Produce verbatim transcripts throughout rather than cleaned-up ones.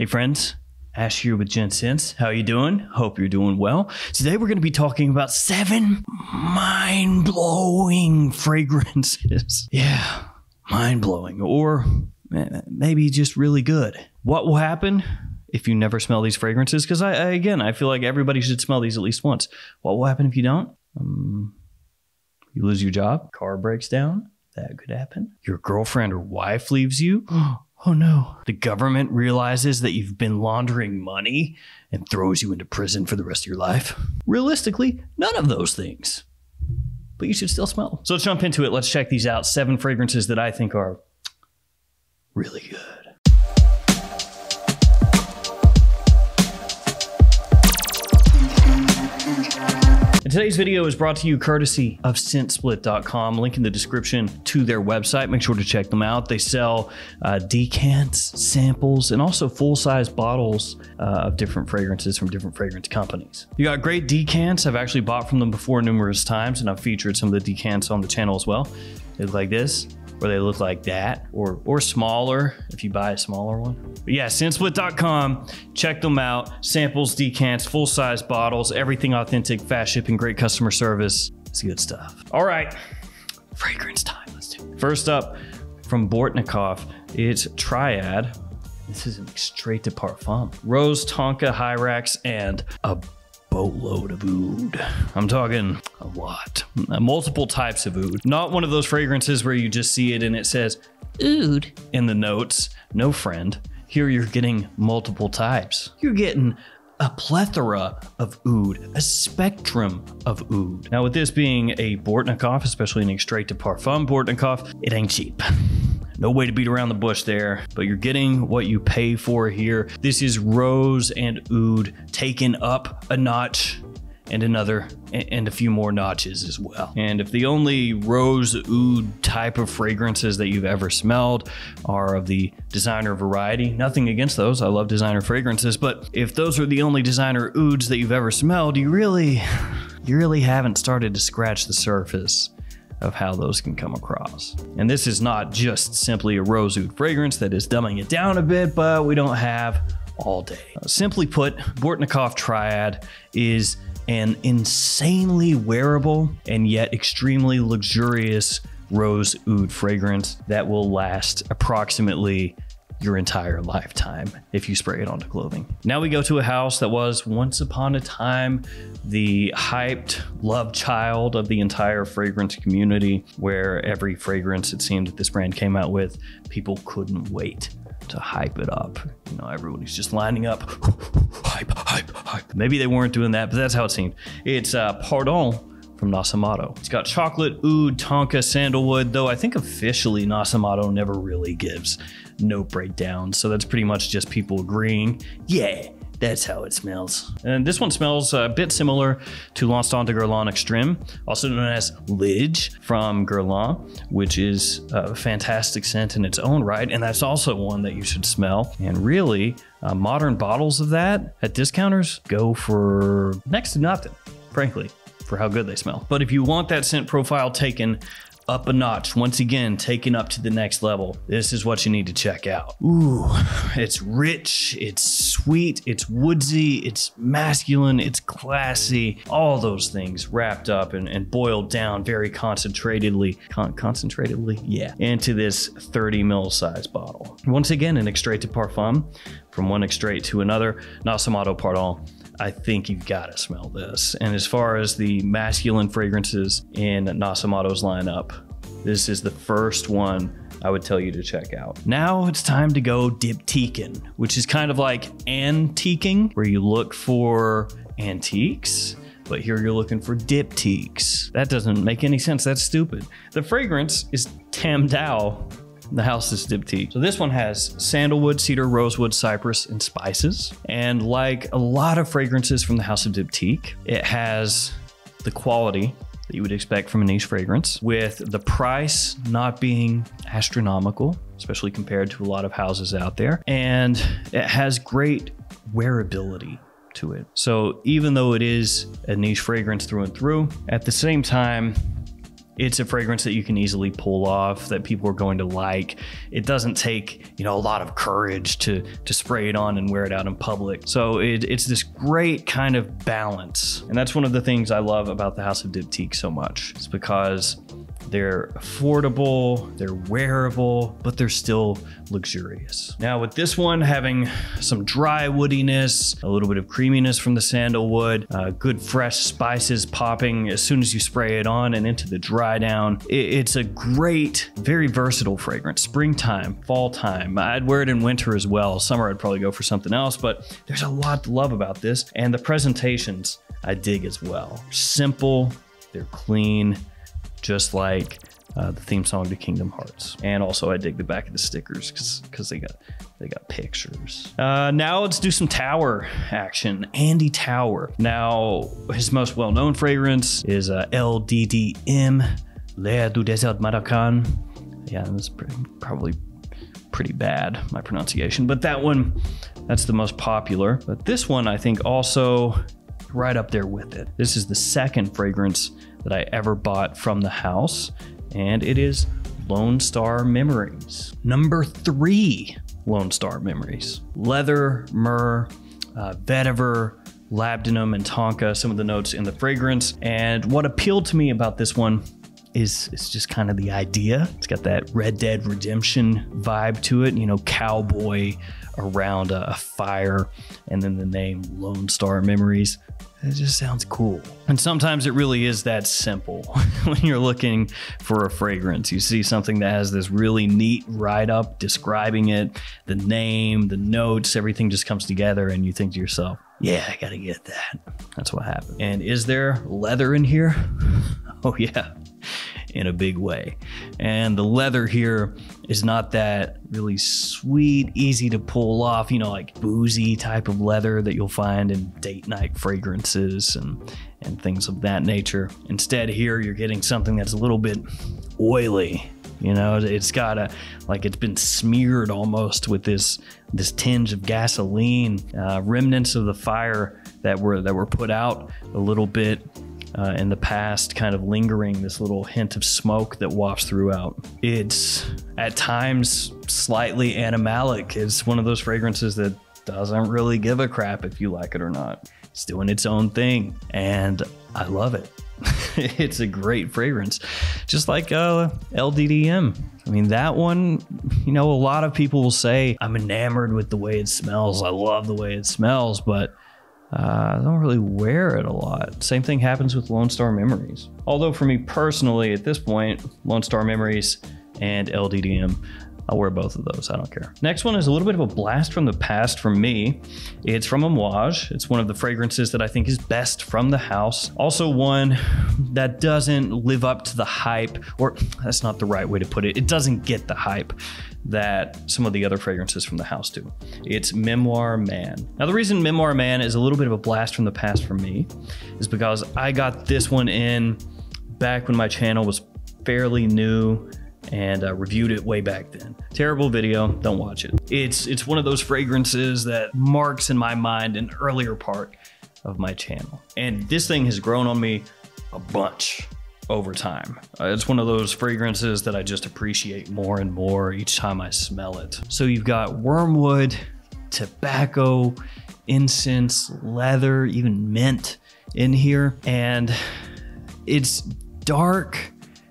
Hey friends, Ash here with Gentsense. How you doing? Hope you're doing well. Today we're going to be talking about seven mind-blowing fragrances. Yeah, mind-blowing, or maybe just really good. What will happen if you never smell these fragrances? Because I, I again, I feel like everybody should smell these at least once. What will happen if you don't? Um, you lose your job, car breaks down, that could happen. Your girlfriend or wife leaves you. Oh no. The government realizes that you've been laundering money and throws you into prison for the rest of your life. Realistically, none of those things, but you should still smell them. So let's jump into it. Let's check these out. Seven fragrances that I think are really good. And today's video is brought to you courtesy of Scent Split dot com. Link in the description to their website. Make sure to check them out. They sell uh, decants, samples, and also full-size bottles uh, of different fragrances from different fragrance companies. You got great decants. I've actually bought from them before numerous times, and I've featured some of the decants on the channel as well. They look like this, or they look like that, or or smaller if you buy a smaller one. But yeah, Scent Split dot com. Check them out. Samples, decants, full-size bottles, everything authentic, fast shipping, great customer service. It's good stuff. All right, fragrance time. Let's do it. First up from Bortnikoff, it's Triad. This is an Extrait de Parfum. Rose, Tonka, Hyrax, and a boatload of oud. I'm talking a lot. Multiple types of oud. Not one of those fragrances where you just see it and it says oud in the notes. No, friend. Here you're getting multiple types. You're getting a plethora of oud, a spectrum of oud. Now with this being a Bortnikoff, especially an Extrait de Parfum Bortnikoff, it ain't cheap. No way to beat around the bush there, but you're getting what you pay for here. This is rose and oud taken up a notch and another and a few more notches as well. And if the only rose oud type of fragrances that you've ever smelled are of the designer variety, nothing against those. I love designer fragrances, but if those are the only designer ouds that you've ever smelled, you really, you really haven't started to scratch the surface of how those can come across. And this is not just simply a rose oud fragrance that is dumbing it down a bit, but we don't have all day. Uh, simply put, Bortnikoff Triad is an insanely wearable and yet extremely luxurious rose oud fragrance that will last approximately your entire lifetime if you spray it onto clothing. Now we go to a house that was once upon a time the hyped love child of the entire fragrance community, where every fragrance it seemed that this brand came out with, people couldn't wait to hype it up. You know, everybody's just lining up, hype, hype, hype. Maybe they weren't doing that, but that's how it seemed. It's uh, Pardon from Nasamato. It's got chocolate, oud, tonka, sandalwood, though I think officially Nasamato never really gives note breakdowns, so that's pretty much just people agreeing, yeah, that's how it smells. And this one smells a bit similar to L'Instant de Guerlain Extreme, also known as Lidge from Guerlain, which is a fantastic scent in its own right, and that's also one that you should smell. And really, uh, modern bottles of that at discounters go for next to nothing, frankly, for how good they smell. But if you want that scent profile taken up a notch, once again, taken up to the next level, this is what you need to check out. Ooh, it's rich, it's sweet, it's woodsy, it's masculine, it's classy, all those things wrapped up and, and boiled down very concentratedly, con concentratedly, yeah, into this thirty mil size bottle. Once again, an Extrait de Parfum, from one extrait to another, Nasamato Pardon. I think you've got to smell this. And as far as the masculine fragrances in Nasamato's lineup, this is the first one I would tell you to check out. Now it's time to go diptyquing, which is kind of like antiquing, where you look for antiques, but here you're looking for diptyques. That doesn't make any sense. That's stupid. The fragrance is Tam Dao. The house is Diptyque. So this one has sandalwood, cedar, rosewood, cypress, and spices. And like a lot of fragrances from the house of Diptyque, it has the quality that you would expect from a niche fragrance, with the price not being astronomical, especially compared to a lot of houses out there. And it has great wearability to it. So even though it is a niche fragrance through and through, at the same time, It's a fragrance that you can easily pull off, that people are going to like. It doesn't take, you know, a lot of courage to, to spray it on and wear it out in public. So it, it's this great kind of balance. And that's one of the things I love about the House of Diptyque so much. It's because they're affordable, they're wearable, but they're still luxurious. Now with this one having some dry woodiness, a little bit of creaminess from the sandalwood, uh, good fresh spices popping as soon as you spray it on and into the dry down. It, it's a great, very versatile fragrance. Springtime, fall time. I'd wear it in winter as well. Summer I'd probably go for something else, but there's a lot to love about this. And the presentations I dig as well. Simple, they're clean, just like uh, the theme song to Kingdom Hearts. And also I dig the back of the stickers because because they got they got pictures. Uh, now let's do some Tower action. Andy Tower. Now his most well-known fragrance is uh, L D D M, L'air du Desert Maracan. Yeah, that's pretty, probably pretty bad, my pronunciation, but that one, that's the most popular. But this one I think also right up there with it. This is the second fragrance that I ever bought from the house, and it is Lone Star Memories. Number three Lone Star Memories. Leather, myrrh, uh, vetiver, labdanum, and tonka, some of the notes in the fragrance. And what appealed to me about this one is it's just kind of the idea. It's got that Red Dead Redemption vibe to it, you know, cowboy around a, a fire, and then the name Lone Star Memories. It just sounds cool. And sometimes it really is that simple. When you're looking for a fragrance, you see something that has this really neat write-up describing it, the name, the notes, everything just comes together and you think to yourself, yeah, I gotta get that. That's what happened. And is there leather in here? Oh yeah, in a big way. And the leather here is not that really sweet, easy to pull off, you know, like boozy type of leather that you'll find in date night fragrances and, and things of that nature. Instead here, you're getting something that's a little bit oily. You know, it's got a, like it's been smeared almost with this, this tinge of gasoline, uh, remnants of the fire that were, that were put out a little bit Uh, in the past, kind of lingering, this little hint of smoke that wafts throughout. It's at times slightly animalic. It's one of those fragrances that doesn't really give a crap if you like it or not. It's doing its own thing and I love it. It's a great fragrance, just like uh, L D D M. I mean, that one, you know, a lot of people will say, I'm enamored with the way it smells. I love the way it smells, but Uh, I don't really wear it a lot. Same thing happens with Lone Star Memories. Although for me personally, at this point, Lone Star Memories and L D D M, I'll wear both of those, I don't care. Next one is a little bit of a blast from the past for me. It's from Amouage. It's one of the fragrances that I think is best from the house. Also one that doesn't live up to the hype, or that's not the right way to put it. It doesn't get the hype that some of the other fragrances from the house do. It's Memoir Man. Now the reason Memoir Man is a little bit of a blast from the past for me is because I got this one in back when my channel was fairly new and I reviewed it way back then. Terrible video, don't watch it. It's, it's one of those fragrances that marks in my mind an earlier part of my channel. And this thing has grown on me a bunch over time. Uh, it's one of those fragrances that I just appreciate more and more each time I smell it. So you've got wormwood, tobacco, incense, leather, even mint in here. And it's dark,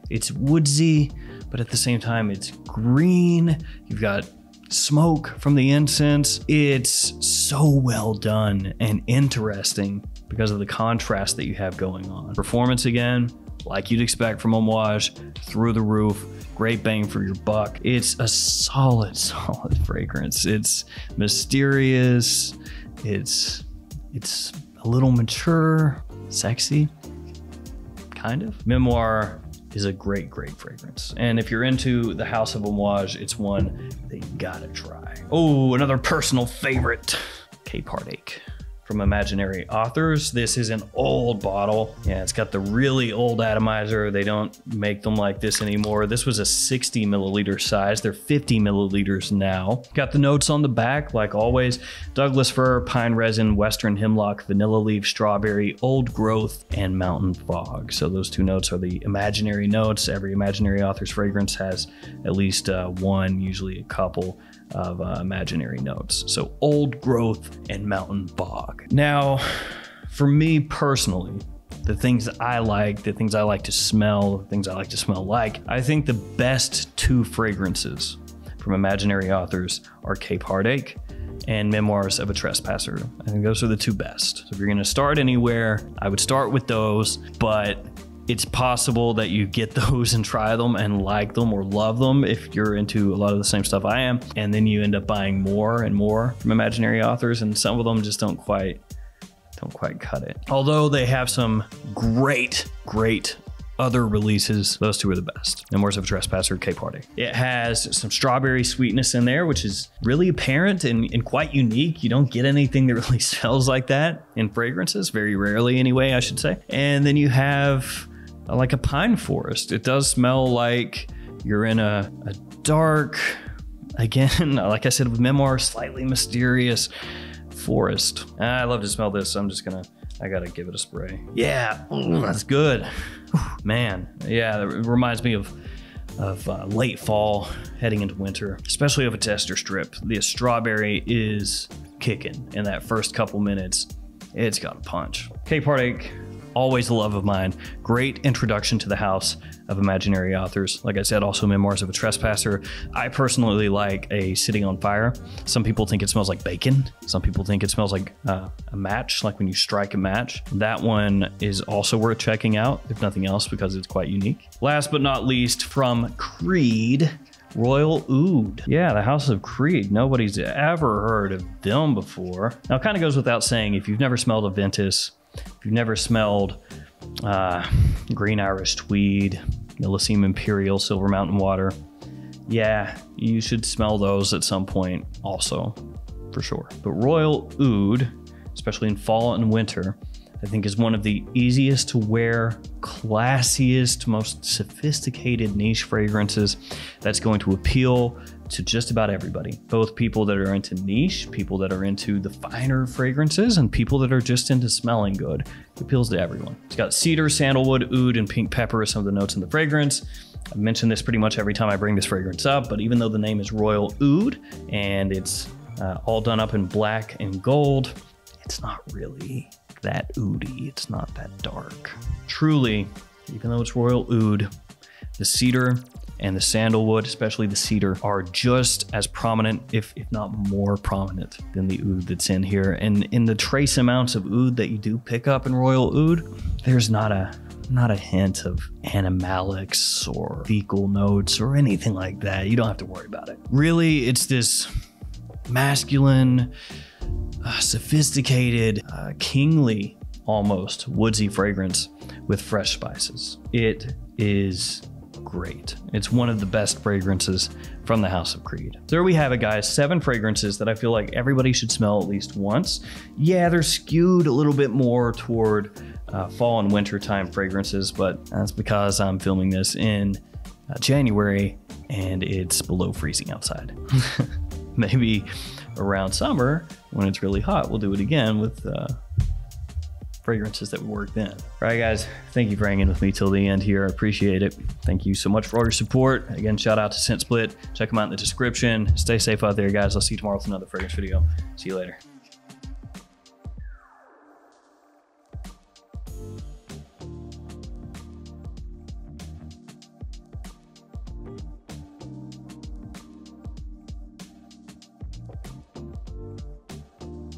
it's woodsy, but at the same time, it's green. You've got smoke from the incense. It's so well done and interesting because of the contrast that you have going on. Performance again, like you'd expect from Amouage, through the roof, great bang for your buck. It's a solid, solid fragrance. It's mysterious. It's, it's a little mature, sexy, kind of. Memoir is a great, great fragrance. And if you're into the House of Amouage, it's one that you gotta try. Oh, another personal favorite, Cape Heartache. from Imaginary Authors. This is an old bottle. Yeah, it's got the really old atomizer. They don't make them like this anymore. This was a sixty milliliter size. They're fifty milliliters now. Got the notes on the back, like always. Douglas fir, pine resin, western hemlock, vanilla leaf, strawberry, old growth, and mountain fog. So those two notes are the imaginary notes. Every Imaginary Author's fragrance has at least uh, one, usually a couple, of uh, imaginary notes. So old growth and mountain bog. Now, for me personally, the things that I like, the things I like to smell, the things I like to smell like, I think the best two fragrances from Imaginary Authors are Cape Heartache and Memoirs of a Trespasser. I think those are the two best. So if you're gonna start anywhere, I would start with those, but it's possible that you get those and try them and like them or love them if you're into a lot of the same stuff I am. And then you end up buying more and more from Imaginary Authors, and some of them just don't quite, don't quite cut it. Although they have some great, great other releases, those two are the best. Memoirs of a Trespasser, Cape Heartache. It has some strawberry sweetness in there, which is really apparent and, and quite unique. You don't get anything that really smells like that in fragrances, very rarely anyway, I should say. And then you have like a pine forest. It does smell like you're in a, a dark, again, like I said with Memoir, slightly mysterious forest. I love to smell this, so I'm just gonna, I gotta give it a spray. Yeah, ooh, that's good. Man, yeah, it reminds me of of uh, late fall heading into winter, especially of a tester strip. The strawberry is kicking in that first couple minutes. It's got a punch. Cape Heartache, always a love of mine. Great introduction to the house of Imaginary Authors. Like I said, also Memoirs of a Trespasser. I personally like A Sitting on Fire. Some people think it smells like bacon. Some people think it smells like uh, a match, like when you strike a match. That one is also worth checking out, if nothing else, because it's quite unique. Last but not least, from Creed, Royal Oud. Yeah, the House of Creed. Nobody's ever heard of them before. Now, it kind of goes without saying, if you've never smelled Aventus, if you've never smelled uh, Green Irish Tweed, Millésime Imperial, Silver Mountain Water, yeah, you should smell those at some point also, for sure. But Royal Oud, especially in fall and winter, I think is one of the easiest to wear, classiest, most sophisticated niche fragrances that's going to appeal to just about everybody, both people that are into niche, people that are into the finer fragrances, and people that are just into smelling good. It appeals to everyone. It's got cedar, sandalwood, oud, and pink pepper as some of the notes in the fragrance. I've mentioned this pretty much every time I bring this fragrance up, but even though the name is Royal Oud and it's uh, all done up in black and gold, it's not really that oudy. It's not that dark. Truly, even though it's Royal Oud, the cedar and the sandalwood, especially the cedar, are just as prominent, if, if not more prominent, than the oud that's in here. And in the trace amounts of oud that you do pick up in Royal Oud, there's not a not a hint of animalics or fecal notes or anything like that. You don't have to worry about it. Really, it's this masculine, uh, sophisticated, uh, kingly, almost woodsy fragrance with fresh spices. It is great. It's one of the best fragrances from the House of Creed. There we have it, guys. Seven fragrances that I feel like everybody should smell at least once. Yeah, they're skewed a little bit more toward uh, fall and winter time fragrances, but that's because I'm filming this in uh, January and it's below freezing outside. Maybe around summer when it's really hot, we'll do it again with uh, fragrances that work then. All right, guys, thank you for hanging with me till the end here. I appreciate it. Thank you so much for all your support. Again, shout out to ScentSplit. Check them out in the description. Stay safe out there, guys. I'll see you tomorrow with another fragrance video. See you later.